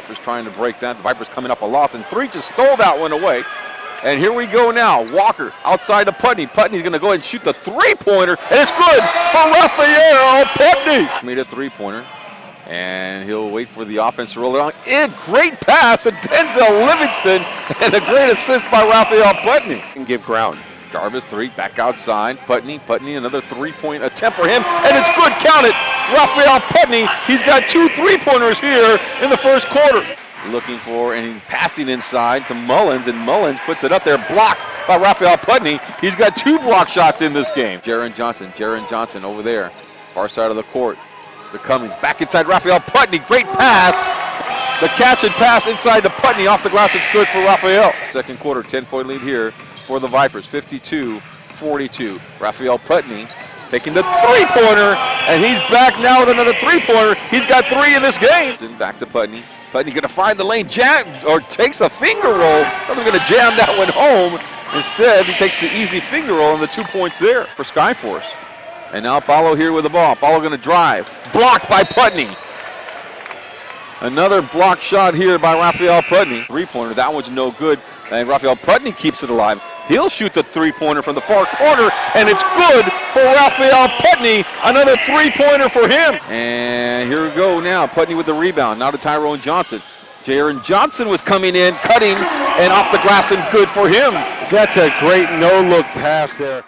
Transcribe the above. Vipers trying to break that. The Vipers coming up a loss, and three just stole that one away. And here we go now. Walker outside to Putney. Putney's going to go ahead and shoot the three-pointer, and it's good for Raphiael Putney. Made a three-pointer, and he'll wait for the offense to roll it on. And great pass to Denzel Livingston, and a great assist by Raphiael Putney. And give ground. Jarvis, three, back outside. Putney, another three-point attempt for him, and it's good. Count it. Raphiael Putney, he's got 2 3-pointers here in the first quarter. Looking for, and he's passing inside to Mullins, and Mullins puts it up there, blocked by Raphiael Putney. He's got 2 block shots in this game. Jaron Johnson over there, far side of the court. The Cummings back inside Raphiael Putney, great pass. The catch and pass inside to Putney, off the glass, it's good for Raphiael. Second quarter, 10-point lead here for the Vipers, 52-42. Raphiael Putney taking the three-pointer, and he's back now with another three-pointer. He's got 3 in this game. And back to Putney. Putney gonna find the lane, jams, or takes a finger roll. Doesn't gonna jam that one home. Instead, he takes the easy finger roll and the 2 points there for Skyforce. And now Paulo here with the ball. Paulo gonna drive, blocked by Putney. Another block shot here by Raphiael Putney. Three-pointer, that one's no good. And Raphiael Putney keeps it alive. He'll shoot the three-pointer from the far corner, and it's good for Raphiael Putney. Another three-pointer for him. And here we go now. Putney with the rebound. Now to Tyrone Johnson. Jaron Johnson was coming in, cutting, and off the glass, and good for him. That's a great no-look pass there.